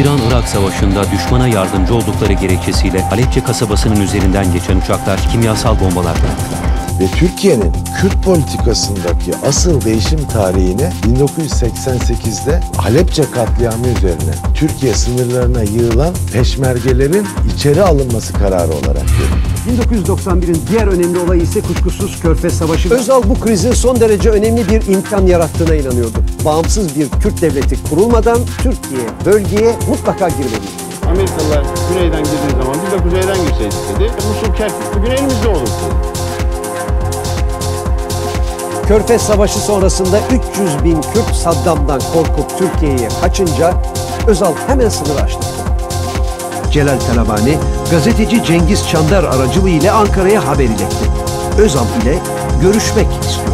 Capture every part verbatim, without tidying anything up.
İran-Irak Savaşı'nda düşmana yardımcı oldukları gerekçesiyle Halepçe kasabasının üzerinden geçen uçaklar kimyasal bombalar bıraktılar. Ve Türkiye'nin Kürt politikasındaki asıl değişim tarihini bin dokuz yüz seksen sekiz'de Halepçe katliamı üzerine Türkiye sınırlarına yığılan peşmergelerin içeri alınması kararı olarak görüyor. bin dokuz yüz doksan bir'in diğer önemli olayı ise kuşkusuz Körfez Savaşı. Özal bu krizin son derece önemli bir imkan yarattığına inanıyordu. Bağımsız bir Kürt devleti kurulmadan Türkiye bölgeye mutlaka girmeliydi. Amerikalılar güneyden girdiği zaman biz de kuzeyden girseydik dedi. Musul, Kerkük bugün elimizde olurdu. Körfez Savaşı sonrasında üç yüz bin Kürt Saddam'dan korkup Türkiye'ye kaçınca Özal hemen sınır açtı. Celal Talabani, gazeteci Cengiz Çandar aracılığıyla Ankara'ya haber iletti. Özal ile görüşmek istiyordu.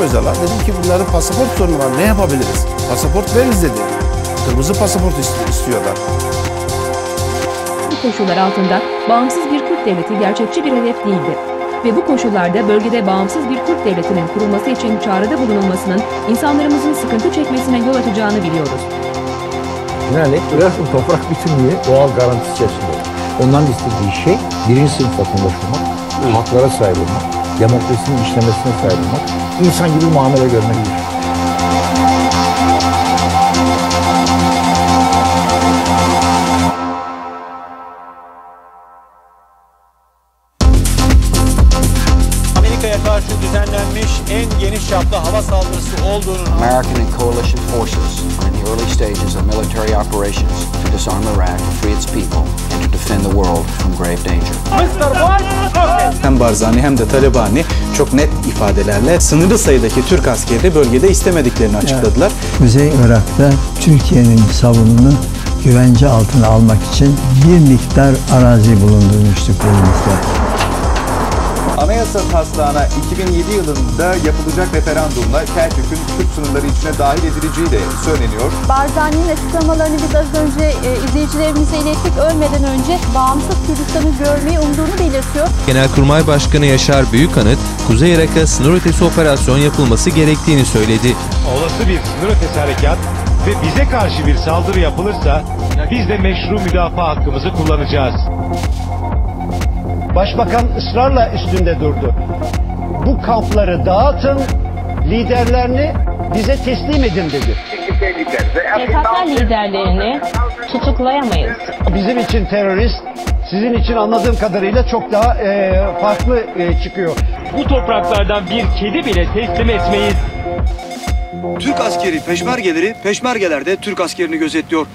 Özal'a dedim ki bunların pasaport sorunu var, ne yapabiliriz? Pasaport veririz dedi. Kırmızı pasaport istiyorlar. Bu koşullar altında bağımsız bir Kürt devleti gerçekçi bir hedef değildi. Ve bu koşullarda bölgede bağımsız bir Kürt devletinin kurulması için çağrıda bulunulmasının insanlarımızın sıkıntı çekmesine yol açacağını biliyoruz. Yani Irak'ın toprak bütünlüğü doğal garantisi içerisinde. Onların istediği şey birinci sınıf vatandaş olmak, evet. Haklara sahip olmak, demokrasinin işlemesine sahip olmak, insan gibi muamele görmektir. En geniş çaplı hava saldırısı olduğunu American and coalition forces are in the early stages of military operations to disarm Iraq, to free its people and to defend the world from grave danger. Hem Barzani hem de Talabani çok net ifadelerle sınırlı sayıdaki Türk askeri bölgede istemediklerini açıkladılar. Evet. Kuzey Irak'ta Türkiye'nin savununu güvence altına almak için bir miktar arazi bulundurmuştuk elimizde. Anayasa taslağına iki bin yedi yılında yapılacak referandumla Kerkük'ün Türk sınırları içine dahil edileceği de söyleniyor. Barzani'nin açıklamalarını biz az önce e, izleyicilerimize ilettik. Ölmeden önce bağımsız Kürdistan'ı görmeyi umduğunu belirtiyor. Genelkurmay Başkanı Yaşar Büyükanıt, Kuzey Irak'a sınır ötesi operasyon yapılması gerektiğini söyledi. Olası bir sınır ötesi harekat ve bize karşı bir saldırı yapılırsa biz de meşru müdafaa hakkımızı kullanacağız. Başbakan ısrarla üstünde durdu. Bu kampları dağıtın, liderlerini bize teslim edin dedi. P K K liderlerini tutuklayamayız. Bizim için terörist, sizin için anladığım kadarıyla çok daha e, farklı e, çıkıyor. Bu topraklardan bir kedi bile teslim etmeyiz. Türk askeri peşmergeleri, peşmergeler de Türk askerini gözetliyor.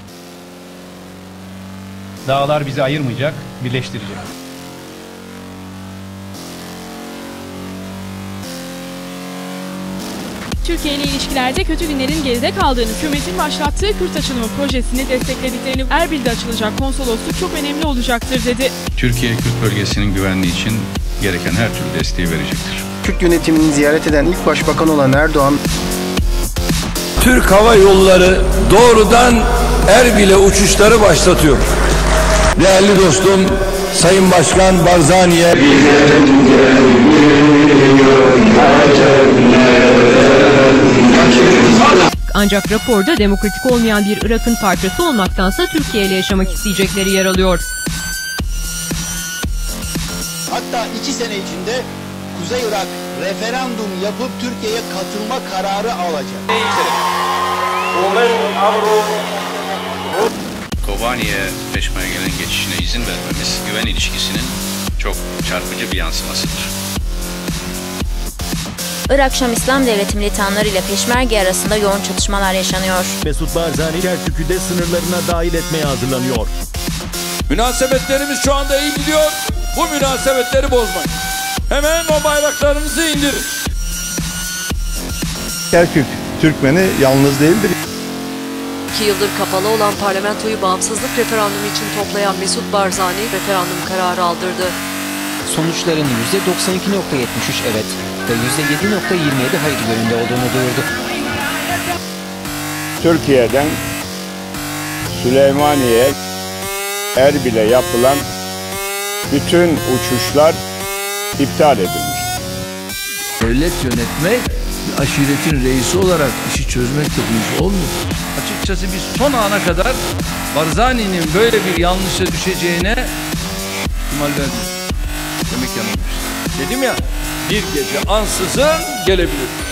Dağlar bizi ayırmayacak, birleştirecek. Türkiye ile ilişkilerde kötü günlerin geride kaldığını, hükümetin başlattığı Kürt açılımı projesini desteklediklerini, Erbil'de açılacak konsolosluk çok önemli olacaktır dedi. Türkiye, Kürt bölgesinin güvenliği için gereken her türlü desteği verecektir. Kürt yönetimini ziyaret eden ilk başbakan olan Erdoğan, Türk Hava Yolları doğrudan Erbil'e uçuşları başlatıyor. Değerli dostum, Sayın Başkan Barzani'ye... Ancak raporda demokratik olmayan bir Irak'ın parçası olmaktansa Türkiye ile yaşamak isteyecekleri yer alıyor. Hatta iki sene içinde Kuzey Irak referandum yapıp Türkiye'ye katılma kararı alacak. Kobani'ye peşmergenin geçişine izin vermemiz güven ilişkisinin çok çarpıcı bir yansımasıdır. Irak-Şam İslam devleti militanları ile peşmerge arasında yoğun çatışmalar yaşanıyor. Mesut Barzani Kerkük'ü de sınırlarına dahil etmeye hazırlanıyor. Münasebetlerimiz şu anda iyi gidiyor. Bu münasebetleri bozmayın. Hemen o bayraklarınızı indirin. Kerkük Türkmeni yalnız değildir. İki yıldır kapalı olan parlamentoyu bağımsızlık referandumu için toplayan Mesut Barzani referandum kararı aldırdı. Sonuçların yüzde doksan iki nokta yetmiş üç evet ve yüzde yedi nokta yirmi yedi hayır yönünde olduğunu duyurdu. Türkiye'den Süleymaniye, Erbil'e yapılan bütün uçuşlar iptal edilmiştir. Devlet yönetme aşiretin reisi olarak işi çözmekle bu iş olmuyor. Açıkçası biz son ana kadar Barzani'nin böyle bir yanlışa düşeceğine ihtimal vermiyoruz. Demek yanılmış. Dedim ya, bir gece ansızın gelebilir.